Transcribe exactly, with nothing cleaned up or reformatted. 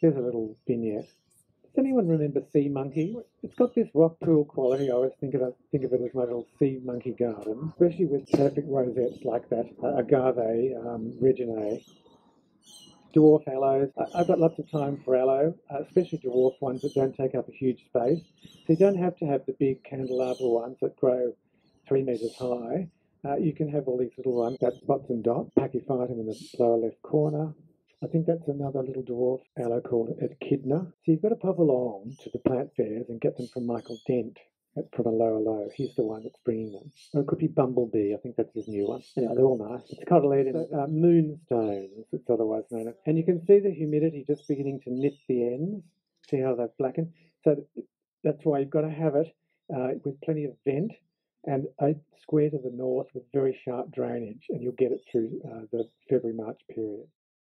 Here's a little vignette. Does anyone remember Sea Monkey? It's got this rock pool quality. I always think of it, think of it as my little sea monkey garden, especially with perfect rosettes like that, uh, agave um, reginae, dwarf aloes. I, I've got lots of time for aloe, uh, especially dwarf ones that don't take up a huge space. So you don't have to have the big candelabra ones that grow three metres high. Uh, you can have all these little ones, that spots and dots, pachyphytum in the lower left corner. I think that's another little dwarf aloe called Echidna. So you've got to pop along to the plant fairs and get them from Michael Dent from Aloe Loa. He's the one that's bringing them. Or it could be Bumblebee. I think that's his new one. Anyway, they're all nice. It's cotyledon, uh, Moonstones, it's otherwise known as. And you can see the humidity just beginning to nip the ends. See how they've blackened? So that's why you've got to have it uh, with plenty of vent and a square to the north with very sharp drainage, and you'll get it through uh, the February-March period.